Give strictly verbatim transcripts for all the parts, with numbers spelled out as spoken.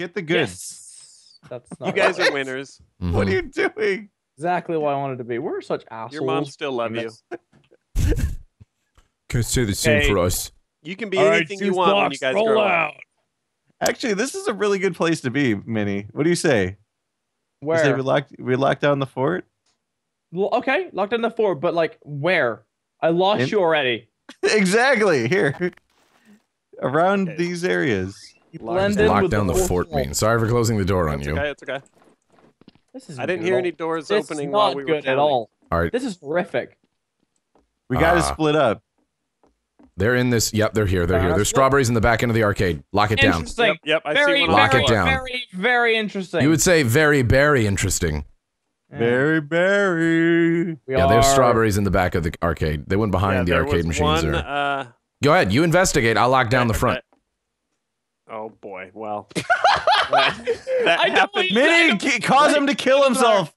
Get the goods. Yes. That's not. You guys right. are winners. Mm-hmm. What are you doing? Exactly what I wanted to be. We're such assholes. Your mom still loves you. Consider the same hey, for us. You can be all anything right, you want blocks, when you guys roll grow out. Up. Actually, this is a really good place to be, Mini. What do you say? Where? You say we locked we locked down the fort? Well, okay, locked down the fort, but like where? I lost In you already. Exactly. Here. Around okay. these areas. Locked down the, the fort means. Sorry for closing the door on you. It's okay, it's okay. This is I didn't hear any doors this opening is not while we good were at all. all right. This is horrific. We gotta uh, split up. They're in this. Yep, they're here. They're uh, here. There's strawberries in the back end of the arcade. Lock it down. Yep, yep. I very, see one. Lock very, it down. Very, very interesting. You would say very, very interesting. Yeah. Very, very. We yeah, are... there's strawberries in the back of the arcade. They went behind yeah, the arcade machines. One, or... uh... Go ahead. You investigate. I'll lock down the front. Oh boy. Well, that, that happened. Mini cause him to kill himself.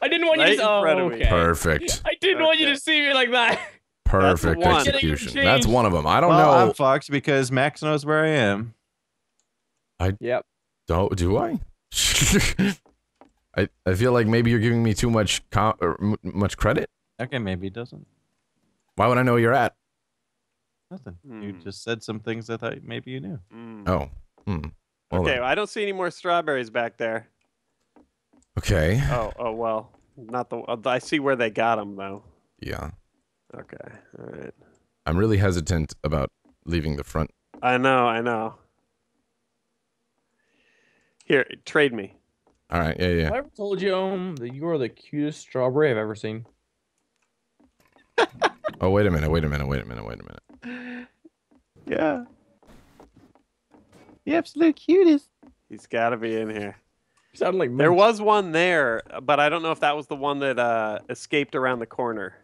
I didn't want right you to. Oh, okay. Perfect. I didn't okay. want you to see me like that. Perfect That's execution. That's one of them. I don't well, know. I'm Fox because Max knows where I am. I yep. Don't do I? I I feel like maybe you're giving me too much com or m much credit. Okay, maybe it doesn't. Why would I know where you're at? Nothing. Mm. You just said some things that I maybe you knew. Mm. Oh. Mm. Okay. Well, I don't see any more strawberries back there. Okay. Oh. Oh well. Not the. I see where they got them though. Yeah. Okay, all right. I'm really hesitant about leaving the front. I know, I know. Here, trade me. All right, yeah, yeah. Have I ever told you, um, that you are the cutest strawberry I've ever seen? Oh, wait a minute, wait a minute, wait a minute, wait a minute. Yeah. The absolute cutest. He's got to be in here. You sound like there was one there, but I don't know if that was the one that uh, escaped around the corner.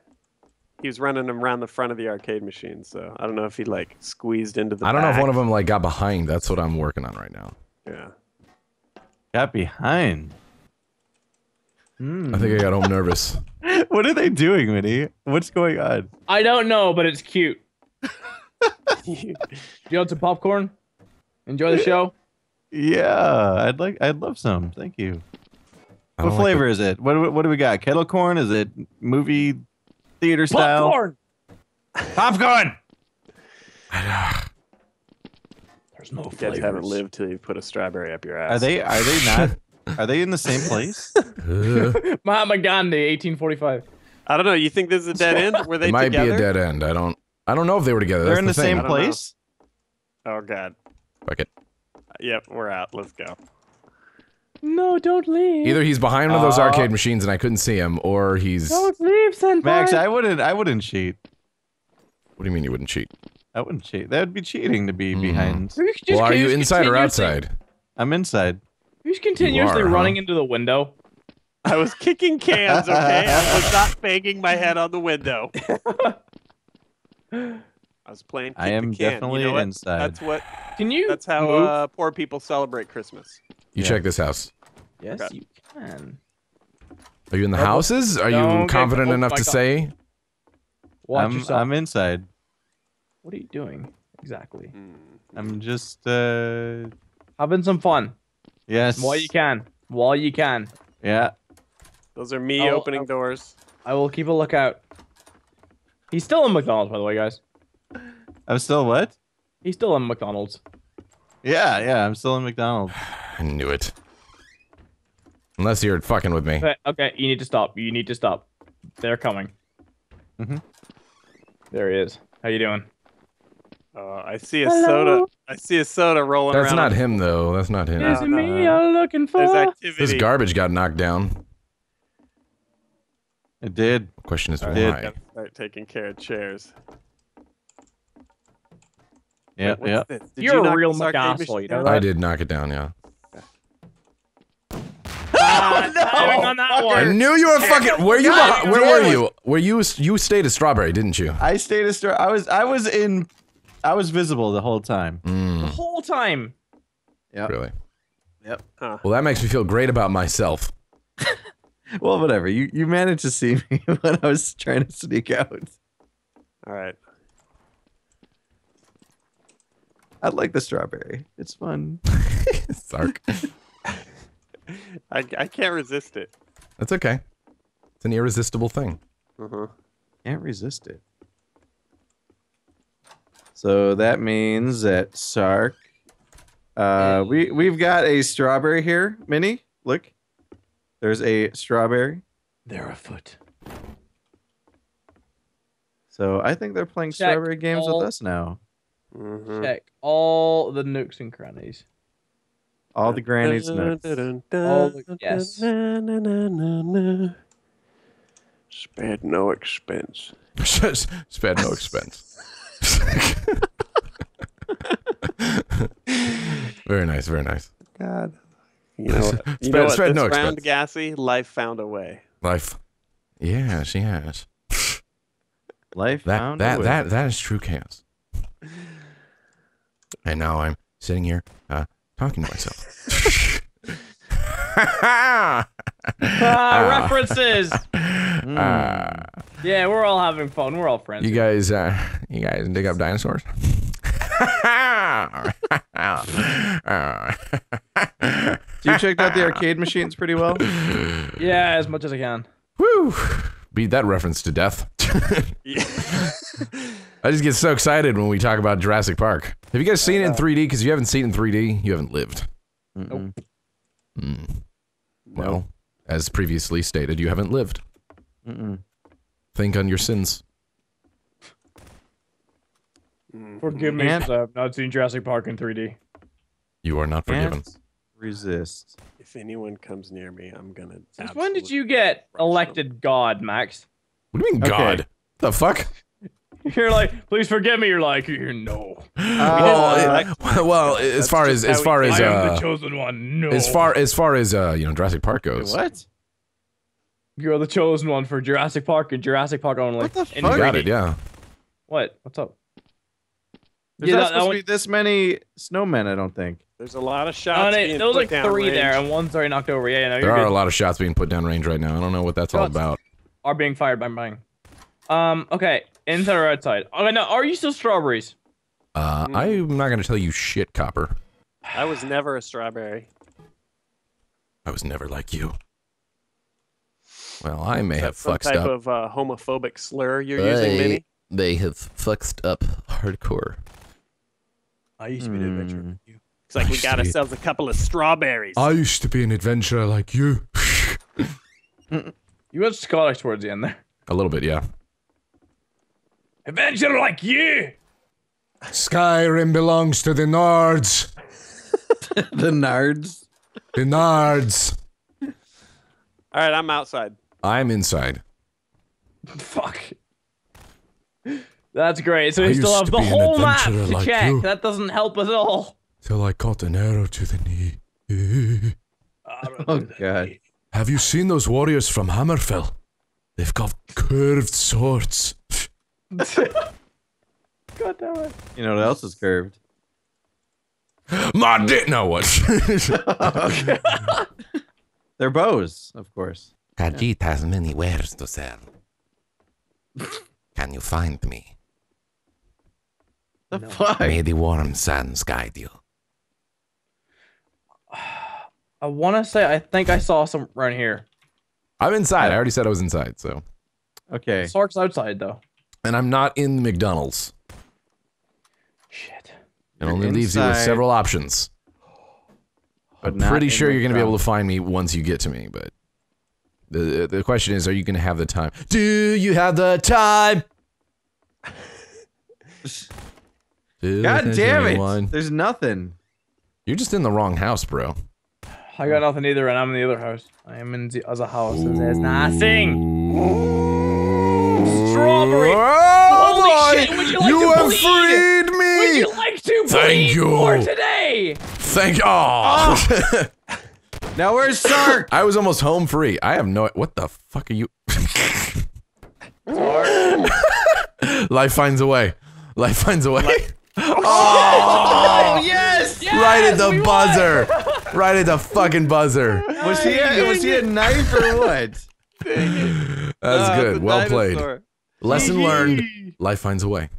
He was running them around the front of the arcade machine, so I don't know if he like squeezed into the. I don't back. know if one of them like got behind. That's what I'm working on right now. Yeah. Got behind. Mm. I think I got home nervous. What are they doing, Minnie? What's going on? I don't know, but it's cute. Do you want some popcorn? Enjoy the show. Yeah, I'd like. I'd love some. Thank you. I what flavor like is it? What What do we got? Kettle corn? Is it movie? Theater style. Popcorn! Popcorn! There's no flavors. You haven't lived till you put a strawberry up your ass. Are they, are they not? Are they in the same place? Mahatma Gandhi, eighteen forty-five. I don't know. You think this is a dead end? Were they it might together? Might be a dead end. I don't I don't know if they were together. They're That's in the, the same place? Know. Oh, God. Fuck it. Yep, we're out. Let's go. No, don't leave. Either he's behind one of those uh, arcade machines and I couldn't see him, or he's... Don't leave, Senpai. Max, I wouldn't, I wouldn't cheat. What do you mean you wouldn't cheat? I wouldn't cheat. That would be cheating to be mm. behind. Well, just, are you inside or outside? I'm inside. You're just continuously you are, running huh? into the window. I was kicking cans, okay? I was not banging my head on the window. I was playing I am definitely you know inside. That's what... Can you That's how uh, poor people celebrate Christmas. You yeah. check this house. Yes, okay. you can. Are you in the Purple? houses? Are no, you okay. confident oh, enough to God. say? Watch I'm, yourself. I'm inside. What are you doing? Exactly. Mm. I'm just, uh... having some fun. Yes. While you can. While you can. Yeah. Those are me I'll, opening I'll, doors. I will keep a lookout. He's still in McDonald's, by the way, guys. I'm still what? He's still in McDonald's. Yeah, yeah, I'm still in McDonald's. I knew it. Unless you're fucking with me. Okay, okay, you need to stop. You need to stop. They're coming. Mm-hmm. There he is. How you doing? Uh, I see a Hello? soda. I see a soda rolling That's around. That's not him, though. That's not him. No, Is it no, me no. you're looking for? There's activity. This garbage got knocked down. It did. The question is I why. Did. I gotta start taking care of chairs. Yeah, Wait, yeah. You're you a real McAsshole, you know that? I did knock it down, yeah. Oh, no! On that one. I knew you were fucking. Where you? God, where were you? Where you? You stayed at Strawberry, didn't you? I stayed at Strawberry. I was. I was in. I was visible the whole time. Mm. The whole time. Yeah. Really. Yep. Huh. Well, that makes me feel great about myself. Well, whatever. You you managed to see me when I was trying to sneak out. All right. I like the strawberry. It's fun. Sark. I, I can't resist it. That's okay. It's an irresistible thing. Uh-huh. Can't resist it. So that means that Sark... Uh, we, we've got a strawberry here, Mini. Look. There's a strawberry. They're afoot. So I think they're playing Check strawberry games all... with us now. Mm-hmm. Check all the nooks and crannies. All the grannies nooks. All the, yes. Spared no expense. Spared no expense. Very nice, very nice. God. You know, you know what? This no round, Gassy, life found a way. Life. Yes, yes. Life that, found that, a way. That, that is true chaos. And now I'm sitting here uh, talking to myself. uh, references! Mm. Uh, yeah, we're all having fun. We're all friends. You guys, uh, you guys dig up dinosaurs? So you checked out the arcade machines pretty well? Yeah, as much as I can. Woo! Beat that reference to death. I just get so excited when we talk about Jurassic Park. Have you guys seen it in three D? Because if you haven't seen it in three D, you haven't lived. Nope. Mm. Well, as previously stated, you haven't lived. Mm-mm. Think on your sins. Forgive me, because I've not seen Jurassic Park in three D. You are not forgiven. Resist. If anyone comes near me, I'm gonna. Since when did you get elected them. God, Max? What do you mean, okay. God? The fuck? You're like, please forgive me. You're like, you're no. Uh, well, it, well, as far as as far as uh, I am the chosen one. No. As far as far as uh, you know, Jurassic Park goes. What? You're the chosen one for Jurassic Park and Jurassic Park only. What the fuck? You got it, yeah. What? What's up? There's yeah, not supposed to be this many snowmen, I don't think. There's a lot of shots. Being there was like three range. There, and one's already knocked over. Yeah, no, there are good. A lot of shots being put down range right now. I don't know what that's shots all about. Are being fired by mine. Um. Okay. Inside or outside? Okay. Now, are you still strawberries? Uh, mm. I'm not gonna tell you shit, Copper. I was never a strawberry. I was never like you. Well, I may have fucked up. Some type of uh, homophobic slur you're they, using, Mini? They have fucked up hardcore. I used to be an adventurer like you. It's like we got ourselves a couple of strawberries. I used to be an adventurer like you. You went Scottish towards the end there. A little bit, yeah. Adventurer like you! Skyrim belongs to the Nards. The Nards? The Nards. Alright, I'm outside. I'm inside. Fuck. That's great. So we still have the whole map to check. That doesn't help at all. Till I caught an arrow to the knee. Oh god. Have you seen those warriors from Hammerfell? They've got curved swords. God damn it. You know what else is curved? My dick. No, what? They're bows, of course. Khajiit has many wares to sell. Can you find me? The no. fuck? May the warm suns guide you. I want to say I think I saw some right here. I'm inside. Yeah. I already said I was inside, so. Okay. Sark's outside, though. And I'm not in McDonald's. Shit. It only inside. Leaves you with several options. I'm pretty sure you're going to be able to find me once you get to me, but. The, the question is, are you going to have the time? Do you have the time? God damn it! Anyone? There's nothing. You're just in the wrong house, bro. I got nothing either, and I'm in the other house. I am in the other house, and there's nothing. Ooh. Strawberry! Oh, holy shit! Would you like you to have bleed? freed me! Would you like to Thank bleed you. for today? Thank you. Oh. Oh. Now where's Sark? I was almost home free. I have no. What the fuck are you? Life finds a way. Life finds a way. Life. Oh, oh yes! yes! Right at the buzzer. Won. Right at the fucking buzzer. Was he? A, was he a knife or what? That's uh, good. Well dinosaur. played. Lesson learned. Life finds a way.